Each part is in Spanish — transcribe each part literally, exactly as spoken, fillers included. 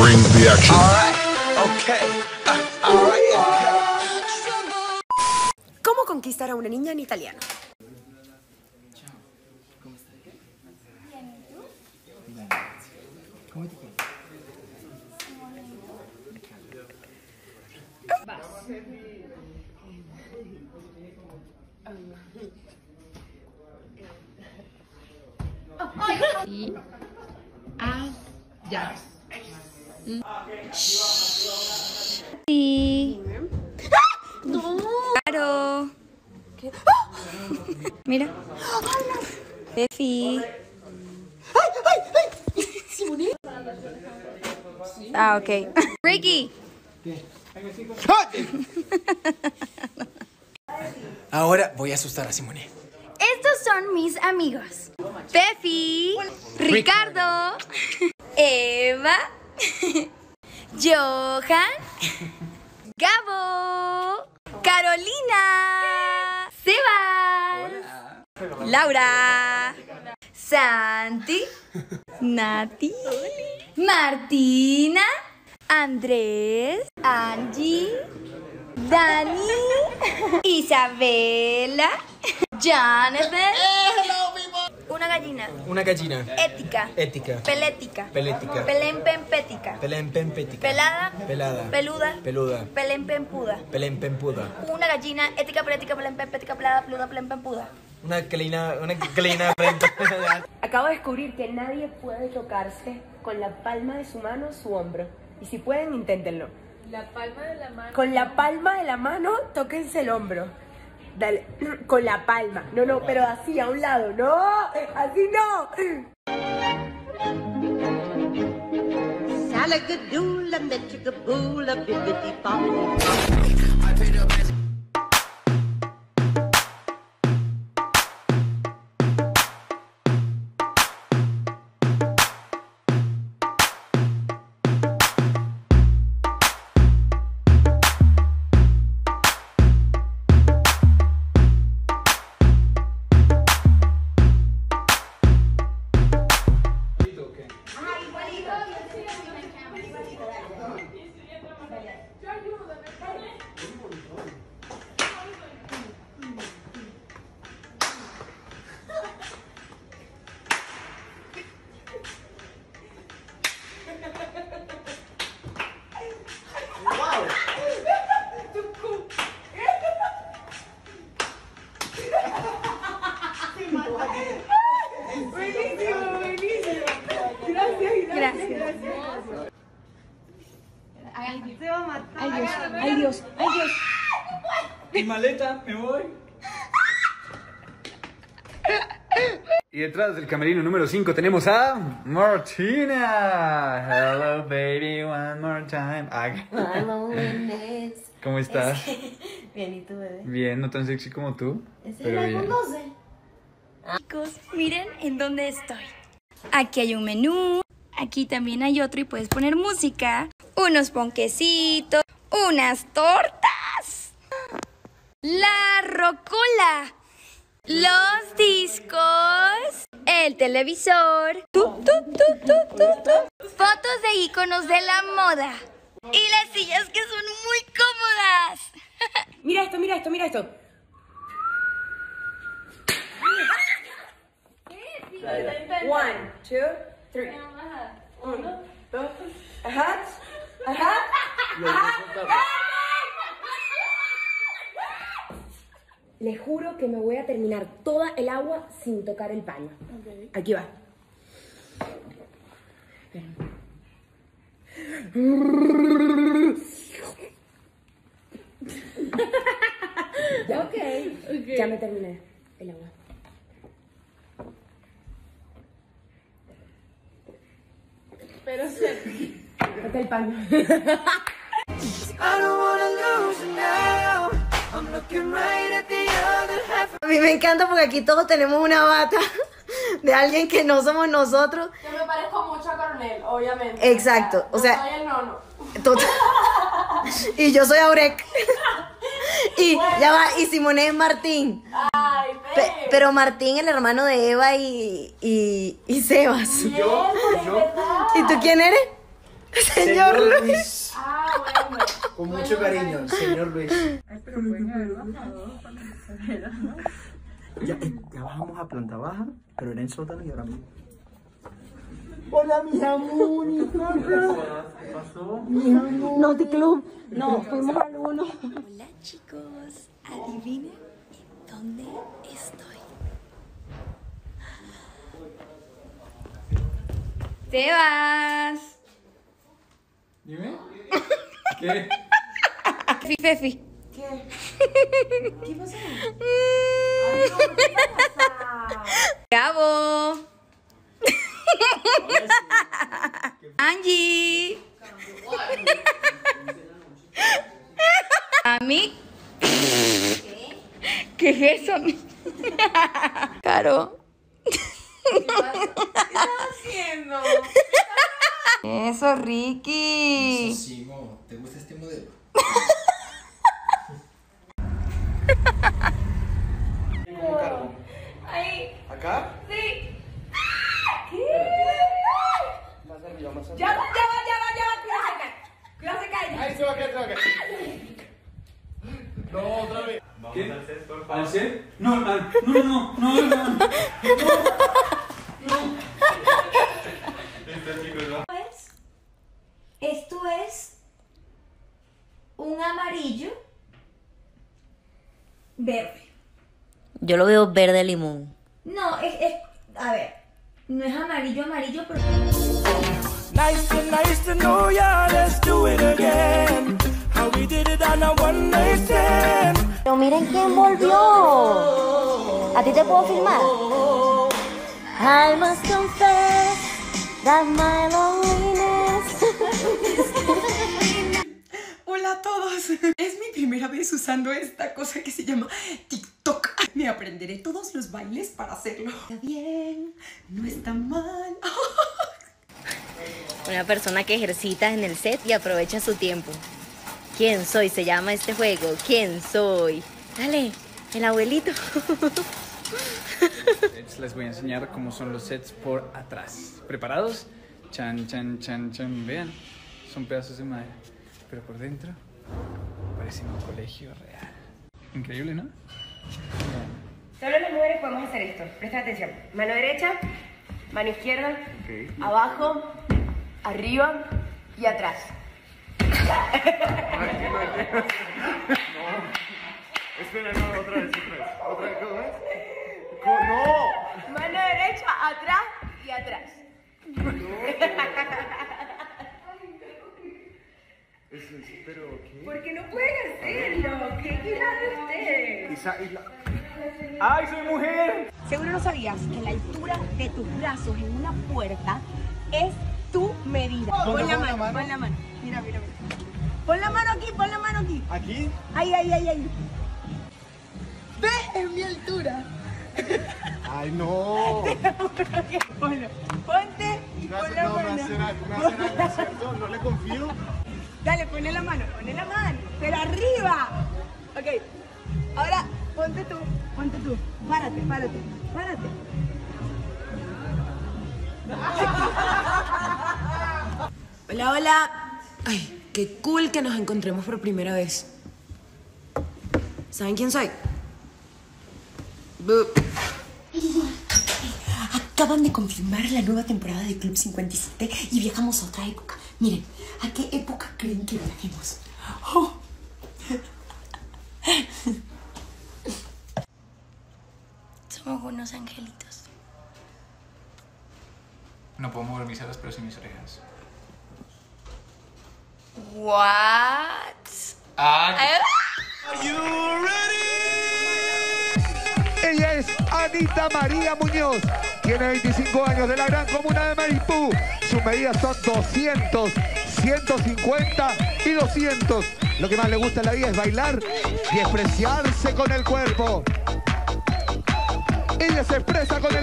brings the action. ¿Cómo conquistar a una niña en italiano? ¿Cómo estás? Bien, ¿y tú? Bien. ¿Cómo te quieres? Vas. Y ah, ya. Mm. Sí. ¡Ah! No. Claro. ¿Qué? ¡Ah! Mira. Ay, no. Fefi. Ay, ay, ay. ¿Simone? ¿Sí? Ah, ok. Ricky. ¿Qué? Ahora voy a asustar a Simone. Estos son mis amigos. Fefi, Ricardo, Eva, Johan, Gabo, Carolina, Sebas, hola. Laura, Santi, Nati, Martina, Andrés, Angie, Dani, Isabela, Jonathan. Una gallina. Una gallina. Ética. Ética. Pelética. Pelética. Pelempempética. Pelempempética. Pelada. Pelada. Peluda. Peluda. Pelempempuda. Pelempempuda. Una gallina. Ética, pelética, pelempempética, pelada, peluda, pelempempuda. Una gallina. Una gallina. Acabo de descubrir que nadie puede tocarse con la palma de su mano o su hombro. Y si pueden, inténtenlo. La palma de la mano. Con la palma de la mano, tóquense el hombro. Dale, con la palma. No, no, pero así, a un lado. ¡No! ¡Así no! Maleta, me voy. Y detrás del camerino número cinco tenemos a Martina. Hello baby, one more time. ¿Cómo estás? Bien, ¿y tú, bebé? Bien, no tan sexy como tú. Pero bien. Chicos, miren en dónde estoy. Aquí hay un menú, aquí también hay otro y puedes poner música, unos ponquecitos, unas tortas. La rocola, los discos, el televisor, tu, tu, tu, tu, tu, tu, fotos de íconos de la moda y las sillas que son muy cómodas. Mira esto, mira esto, mira esto. One, two, three. Uno, dos, ajá, ajá, ajá. Les juro que me voy a terminar toda el agua sin tocar el paño. Okay. Aquí va. Ya, okay. Okay. Ya me terminé el agua. Pero se... Toca el paño. A mí me encanta porque aquí todos tenemos una bata de alguien que no somos nosotros. Yo me parezco mucho a Coronel, obviamente. Exacto, o sea, no soy el nono. Total. Y yo soy Aurek. Y bueno, ya va, y Simone es Martín. Ay, Pe pero Martín, el hermano de Eva y, y, y Sebas. Yo, yo. ¿Y tú quién eres? Señor, señor Luis. Luis. Ah, bueno. Con bueno, mucho cariño, bueno. Señor Luis. Pero pueden haber bajado cuando se era, ¿no? Ya, ya bajamos a planta baja, pero era en sótano y ahora mismo. Hola, mis amores. ¿Qué pasó? No, de club. No, fuimos al uno. Hola, chicos. Adivinen dónde estoy. Te vas. Dime. ¿Qué? Fefi, Fefi. ¿Qué? ¿Qué pasó? Ay, no, ¿qué pasa? Bravo. Angie. A mí. ¿Qué? ¿Qué es eso? Caro. ¿Qué estás haciendo? Eso, Ricky. Eso sí, mo. ¿Te gusta este modelo? Ahí. ¿Acá? Sí. Ya va, ya va, ya va, cuidado se cae. Ahí se va a caer, se va a caer. No, otra vez. ¿Qué? ¿Al cien? No, no, no, no, no, no. No. Esto es un amarillo verde. Yo lo veo verde limón. No, es, es, a ver, no es amarillo, amarillo, pero... Nice and nice to know ya, let's do it again. How we did it on a one night stand. Pero miren quién volvió. ¿A ti te puedo filmar? I must confess that my loneliness. Hola a todos. Es mi primera vez usando esta cosa que se llama TikTok. Me aprenderé todos los bailes para hacerlo. Está bien, no está mal. Una persona que ejercita en el set y aprovecha su tiempo. ¿Quién soy? Se llama este juego. ¿Quién soy? Dale, el abuelito. Les voy a enseñar cómo son los sets por atrás. ¿Preparados? Chan, chan, chan, chan. Vean, son pedazos de madera. Pero por dentro parece un colegio real. Increíble, ¿no? Solo las mujeres podemos hacer esto. Presta atención. Mano derecha, mano izquierda, okay. Abajo, arriba y atrás. No. Espera, no, otra vez, otra vez. Otra vez, ¿cómo es? ¿Cómo? ¡No! Mano derecha, atrás y atrás. No. Eso es, pero ¿qué? Porque no pueden hacerlo. ¿Qué quieren ustedes? Isa, Isla. ¡Ay, soy mujer! Seguro no sabías que la altura de tus brazos en una puerta es tu medida. Pon, pon, la, pon mano, la mano, pon la mano. Mira, mira, mira. Pon la mano aquí, pon la mano aquí. ¿Aquí? Ay, ay, ay, ay. ¿Ves? Es mi altura. Ay, no. Te lo juro que ponlo. Ponte y no, pon la no, mano. No, no, no, ¿cierto? No le confío. Dale, ponle la mano, ponle la mano. Pero arriba. Ok. Ahora, ponte tú. Ponte tú, párate, párate, párate. Hola, hola. Ay, qué cool que nos encontremos por primera vez. ¿Saben quién soy? Bup. Acaban de confirmar la nueva temporada de Club cincuenta y siete y viajamos a otra época. Miren, ¿a qué época creen que viajemos? Oh. Somos unos angelitos. No puedo mover mis alas, pero sí mis orejas. What? Ah, are you ready? Ella es Anita María Muñoz. Tiene veinticinco años, de la gran comuna de Maripú. Sus medidas son doscientos, ciento cincuenta y doscientos. Lo que más le gusta en la vida es bailar y expresarse con el cuerpo. Ella se expresa con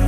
el...